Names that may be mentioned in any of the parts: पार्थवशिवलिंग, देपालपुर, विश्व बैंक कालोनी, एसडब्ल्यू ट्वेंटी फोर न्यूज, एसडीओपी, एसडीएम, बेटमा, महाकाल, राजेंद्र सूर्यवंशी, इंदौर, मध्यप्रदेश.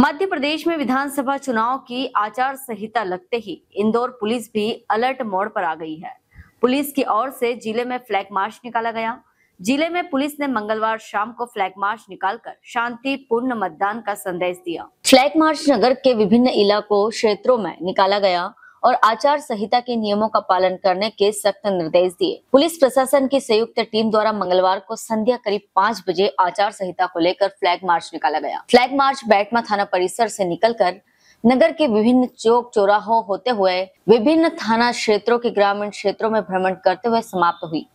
मध्य प्रदेश में विधानसभा चुनाव की आचार संहिता लगते ही इंदौर पुलिस भी अलर्ट मोड पर आ गई है। पुलिस की ओर से जिले में फ्लैग मार्च निकाला गया। जिले में पुलिस ने मंगलवार शाम को फ्लैग मार्च निकालकर शांतिपूर्ण मतदान का संदेश दिया। फ्लैग मार्च नगर के विभिन्न इलाकों क्षेत्रों में निकाला गया और आचार संहिता के नियमों का पालन करने के सख्त निर्देश दिए। पुलिस प्रशासन की संयुक्त टीम द्वारा मंगलवार को संध्या करीब 5 बजे आचार संहिता को लेकर फ्लैग मार्च निकाला गया। फ्लैग मार्च बेटमा थाना परिसर से निकलकर नगर के विभिन्न चौक चौराहों होते हुए विभिन्न थाना क्षेत्रों के ग्रामीण क्षेत्रों में भ्रमण करते हुए समाप्त हुई।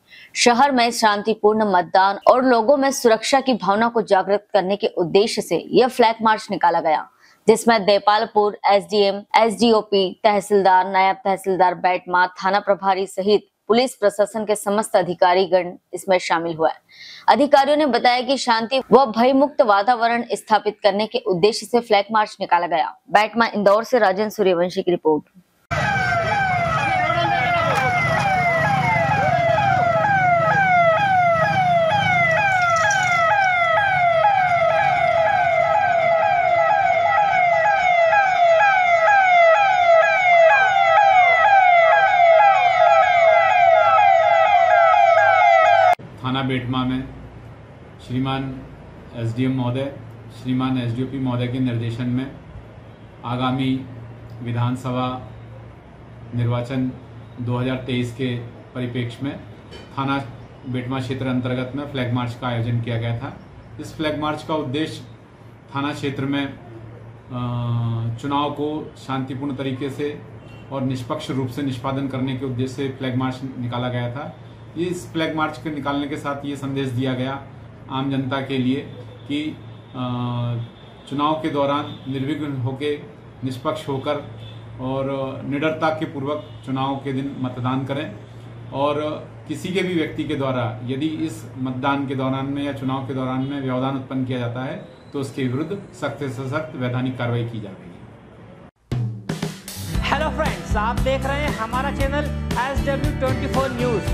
शहर में शांतिपूर्ण मतदान और लोगों में सुरक्षा की भावना को जागृत करने के उद्देश्य से यह फ्लैग मार्च निकाला गया, जिसमें देपालपुर एसडीएम, एसडीओपी, तहसीलदार, नायब तहसीलदार बेटमा, थाना प्रभारी सहित पुलिस प्रशासन के समस्त अधिकारीगण इसमें शामिल हुए। अधिकारियों ने बताया कि शांति व भयमुक्त वातावरण स्थापित करने के उद्देश्य से फ्लैग मार्च निकाला गया। बेटमा इंदौर से राजेंद्र सूर्यवंशी की रिपोर्ट। थाना बेटमा में श्रीमान एसडीएम महोदय, श्रीमान एसडीओपी महोदय के निर्देशन में आगामी विधानसभा निर्वाचन 2023 के परिप्रेक्ष्य में थाना बेटमा क्षेत्र अंतर्गत में फ्लैग मार्च का आयोजन किया गया था। इस फ्लैग मार्च का उद्देश्य थाना क्षेत्र में चुनाव को शांतिपूर्ण तरीके से और निष्पक्ष रूप से निष्पादन करने के उद्देश्य से फ्लैग मार्च निकाला गया था। इस फ्लैग मार्च के निकालने के साथ ये संदेश दिया गया आम जनता के लिए कि चुनाव के दौरान निर्विघ्न होकर, निष्पक्ष होकर और निडरता के पूर्वक चुनाव के दिन मतदान करें और किसी के भी व्यक्ति के द्वारा यदि इस मतदान के दौरान में या चुनाव के दौरान में व्यवधान उत्पन्न किया जाता है तो उसके विरुद्ध सख्त से सख्त वैधानिक कार्रवाई की जा रही है। हेलो फ्रेंड्स, आप देख रहे हैं हमारा चैनल एसडब्ल्यू 24 न्यूज।